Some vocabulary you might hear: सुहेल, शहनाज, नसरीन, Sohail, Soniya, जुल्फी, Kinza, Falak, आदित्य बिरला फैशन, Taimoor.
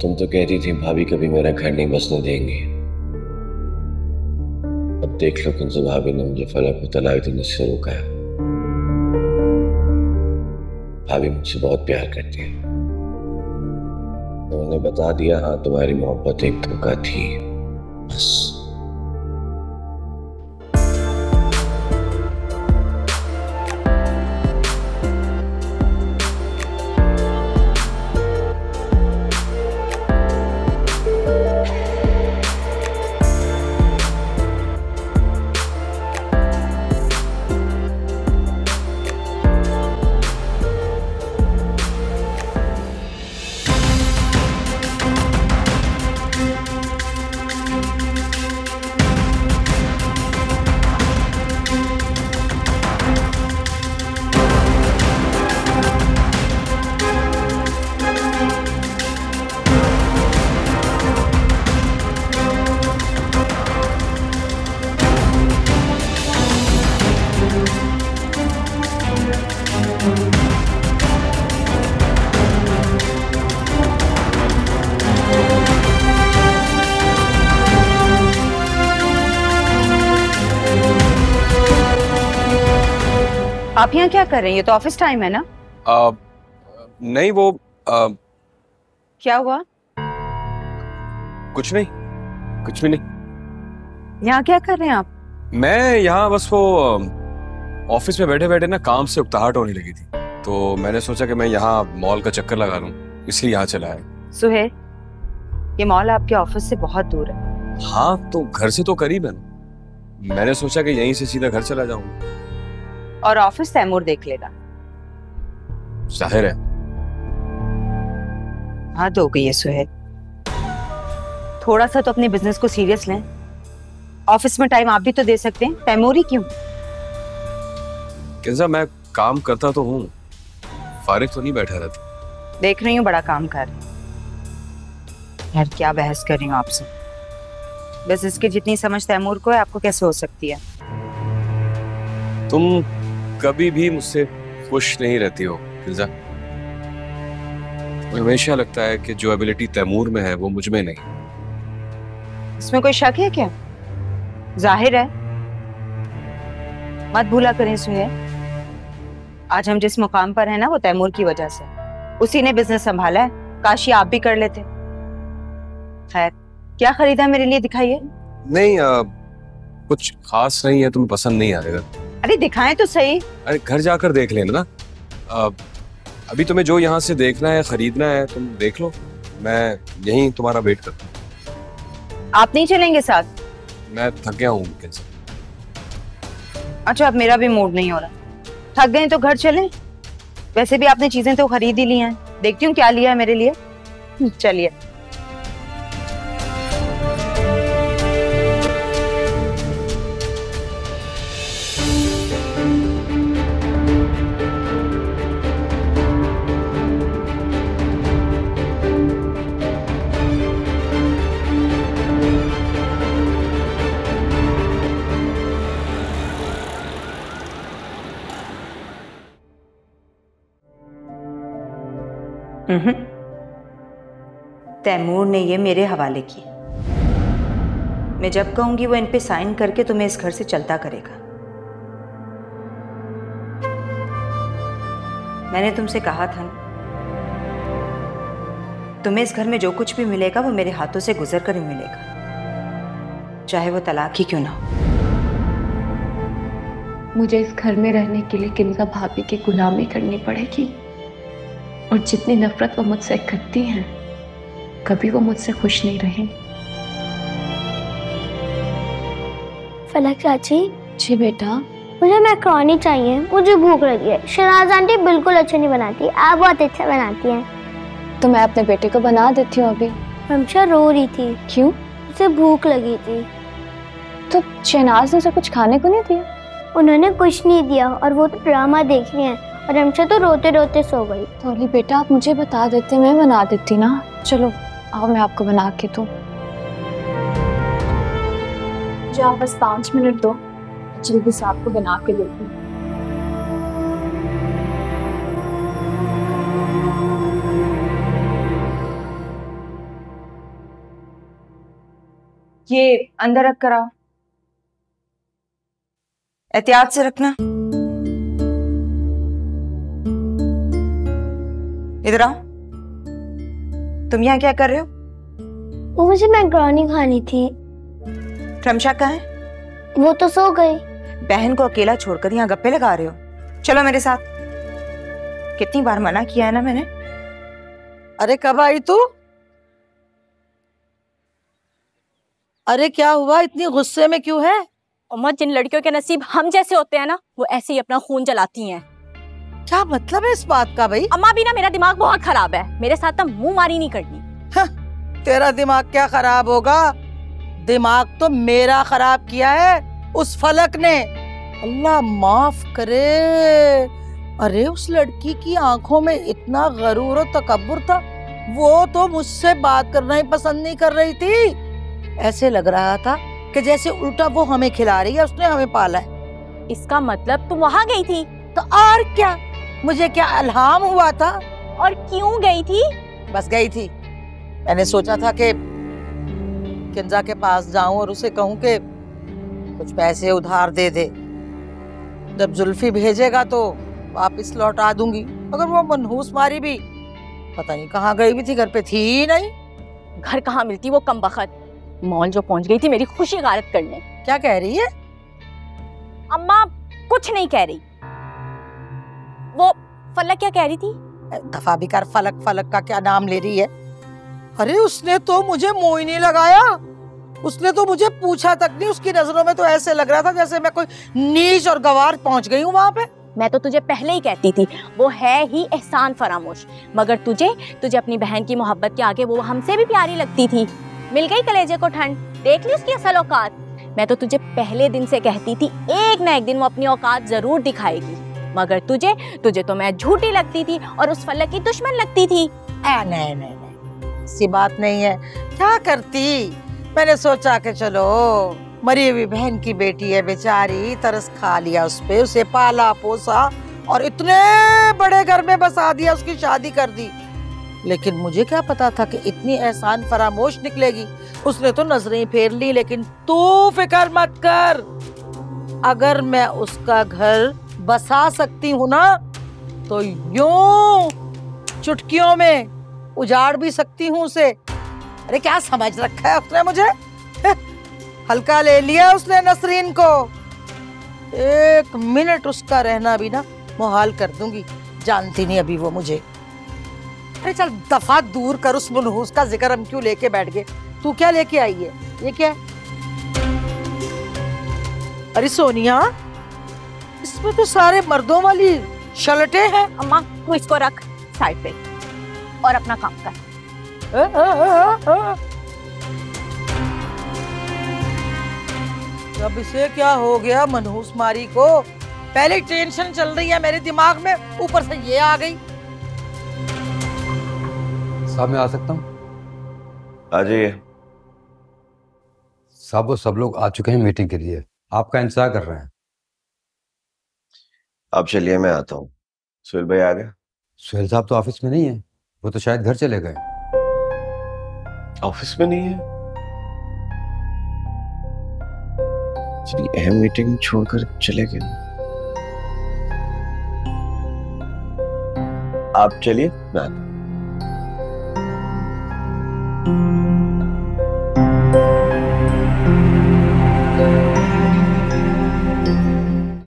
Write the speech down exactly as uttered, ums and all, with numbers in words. तुम तो कहती थी भाभी कभी मेरा घर नहीं बसने देंगे। अब देख लो किंजा भाभी ने मुझे फलक को तलाक देने से रोका है। भाभी मुझसे बहुत प्यार करती है। उन्होंने बता दिया, हाँ तुम्हारी मोहब्बत एक धोखा थी, बस। आप यहाँ क्या कर रहे हैं? ये तो ऑफिस टाइम है ना? आ, नहीं वो आ, क्या हुआ? कुछ नहीं, कुछ भी नहीं। यहाँ क्या कर रहे हैं आप? मैं यहाँ बस वो ऑफिस में बैठे बैठे ना काम से उकताहट होने लगी थी, तो मैंने सोचा कि मैं यहाँ मॉल का चक्कर लगा लूँ, इसलिए यहाँ चला है। सुहेल, ये मॉल आपके ऑफिस से बहुत दूर है। हाँ, तो घर से तो करीब है ना। मैंने सोचा कि यहीं से सीधा घर चला जाऊंगा और ऑफिस तैमूर देख लेगा। जाहिर है हाँ, तो हो गई है सुहेल, थोड़ा सा तो अपने बिजनेस को सीरियस लें। ऑफिस में टाइम आप भी तो दे सकते हैं, तैमूर ही क्यों? किंजा, मैं काम करता तो हूँ, फारिग तो नहीं बैठा रहता। देख रही हूँ बड़ा काम कर यार, क्या बहस कर रही हूँ आपसे। बिजनेस की जितनी समझ तैमूर को है, आपको कैसे हो सकती है? तुम कभी भी मुझसे खुश नहीं रहती हो किंजा। हमेशा लगता है कि जो एबिलिटी तैमूर में है वो मुझ में नहीं। इसमें कोई शक है क्या? जाहिर है। मत भूला करें सुहेल, आज हम जिस मुकाम पर है ना वो तैमूर की वजह से। उसी ने बिजनेस संभाला है, काश ये आप भी कर लेते। खैर, क्या खरीदा मेरे लिए दिखाइए। नहीं आ, कुछ खास नहीं है, तुम्हें पसंद नहीं आएगा। अरे दिखाएं तो सही। अरे घर जाकर देख लेना ना। आ, अभी तुम्हें जो यहाँ से देखना है, खरीदना है, तुम देख लो, मैं यहीं तुम्हारा वेट करता हूँ। आप नहीं चलेंगे साथ? मैं थक गया हूँ। अच्छा, अब मेरा भी मूड नहीं हो रहा। थक गए तो घर चलें, वैसे भी आपने चीजें तो खरीद ही ली हैं। देखती हूँ क्या लिया है मेरे लिए। चलिए। तैमूर ने ये मेरे हवाले की। मैं जब कहूंगी वो इन पे साइन करके तुम्हें इस घर से चलता करेगा। मैंने तुमसे कहा था ना, तुम्हें इस घर में जो कुछ भी मिलेगा वो मेरे हाथों से गुजर कर ही मिलेगा, चाहे वो तलाक ही क्यों ना हो। मुझे इस घर में रहने के लिए किंजा भाभी की गुलामी करनी पड़ेगी, और जितनी नफरत वो मुझसे करती हैं, कभी वो मुझसे खुश नहीं रही। फलक चाची। जी बेटा। मुझे मैक्रोनी चाहिए, मुझे भूख लगी है। शहनाज आंटी बिल्कुल अच्छी नहीं बनाती, आप बहुत अच्छा बनाती हैं। तो मैं अपने बेटे को बना देती हूँ। अभी हमेशा रो रही थी। क्यों? उसे भूख लगी थी। तो शहनाज ने उसे कुछ खाने को नहीं दिया? उन्होंने कुछ नहीं दिया, और वो तो ड्रामा देख रही है, और हमसे तो रोते रोते सो गई। सॉरी बेटा, आप मुझे बता देते, मैं बना देती ना। चलो आओ, मैं आपको बना के दूं। जो आप बस पाँच मिनट दो, जल्दी से आपको बना के देती हूँ। ये अंदर रख कर आओ। एहतियात से रखना। इधर आओ। तुम यहाँ क्या कर रहे हो? वो मुझे मैकरोनी खानी थी। क्रमशा कहाँ है? वो तो सो गई। बहन को अकेला छोड़कर यहाँ गप्पे लगा रहे हो? चलो मेरे साथ। कितनी बार मना किया है ना मैंने। अरे कब आई तू? अरे क्या हुआ, इतनी गुस्से में क्यों है? उम्र, जिन लड़कियों के नसीब हम जैसे होते हैं ना, वो ऐसे ही अपना खून जलाती हैं। क्या मतलब है इस बात का भाई? अम्मा भी ना, मेरा दिमाग बहुत खराब है, मेरे साथ मुंह मारी नहीं करनी। हाँ, तेरा दिमाग क्या खराब होगा, दिमाग तो मेरा खराब किया है उस फलक ने, अल्लाह माफ करे। अरे उस लड़की की आंखों में इतना गरूर और तकब्बुर था, वो तो मुझसे बात करना ही पसंद नहीं कर रही थी। ऐसे लग रहा था कि जैसे उल्टा वो हमें खिला रही है, उसने हमें पाला है। इसका मतलब तुम वहाँ गई थी? तो और क्या, मुझे क्या इल्हाम हुआ था। और क्यों गई थी? बस गई थी, मैंने सोचा था कि किंजा के पास जाऊं और उसे कहूं कि कुछ पैसे उधार दे दे, जब जुल्फी भेजेगा तो वापस लौटा दूंगी। अगर वो मनहूस मारी भी पता नहीं कहाँ गई भी थी, घर पे थी ही नहीं। घर कहाँ मिलती वो कमबख्त, मॉल जो पहुंच गई थी मेरी खुशी गारत करने। क्या कह रही है? अम्मा कुछ नहीं कह रही। वो फलक क्या कह रही थी? दफा भी कर, फलक फलक का क्या नाम ले रही है। अरे उसने तो मुझे मुंह ही नहीं लगाया, उसने तो मुझे पूछा तक नहीं। उसकी नजरों में तो ऐसे लग रहा था जैसे मैं कोई नीच और गवार पहुंच गई हूँ वहाँ पे। मैं तो तुझे पहले ही कहती थी वो है ही एहसान फरामोश, मगर तुझे तुझे अपनी बहन की मोहब्बत के आगे वो हमसे भी प्यारी लगती थी। मिल गई कलेजे को ठंड, देख ली उसकी असल औकात। मैं तो तुझे पहले दिन से कहती थी एक ना एक दिन वो अपनी औकात जरूर दिखाएगी, मगर तुझे तुझे तो मैं झूठी लगती थी और उस फलक की दुश्मन लगती थी। आ, नहीं नहीं नहीं, ऐसी बात नहीं है। क्या करती, मैंने सोचा कि चलो मरी हुई बहन की बेटी है बेचारी, तरस खा लिया उस पे, उसे पाला पोसा और इतने बड़े घर में बसा दिया, उसकी शादी कर दी। लेकिन मुझे क्या पता था कि इतनी एहसान फरामोश निकलेगी। उसने तो नजरें फेर ली, लेकिन तू फिक्र मत कर, अगर मैं उसका घर बसा सकती हूँ ना तो यूं चुटकियों में उजाड़ भी सकती हूँ उसे। अरे क्या समझ रखा है उसने मुझे, हल्का ले लिया उसने नसरीन को। एक मिनट उसका रहना भी ना मुहाल कर दूंगी, जानती नहीं अभी वो मुझे। अरे चल दफा दूर कर उस मनहूस का जिक्र, हम क्यों लेके बैठ गए। तू क्या लेके आई है, ये क्या है? अरे सोनिया, इसमें तो सारे मर्दों वाली शलटे हैं। अम्मा तू इसको रख साइड पे और अपना काम कर। आ, आ, आ, आ, आ। अब इसे क्या हो गया मनहूस मारी को? पहले टेंशन चल रही है मेरे दिमाग में, ऊपर से ये आ गई। साहब मैं आ सकता हूँ? आ जाइए। साहब वो सब लोग आ चुके हैं मीटिंग के लिए, आपका इंतजार कर रहे हैं। अब चलिए मैं आता हूँ। सोहेल भाई आ गए? सोहेल साहब तो ऑफिस में नहीं है, वो तो शायद घर चले गए। ऑफिस में नहीं है? अहम मीटिंग छोड़कर चले गए। आप चलिए मैं। Thank you.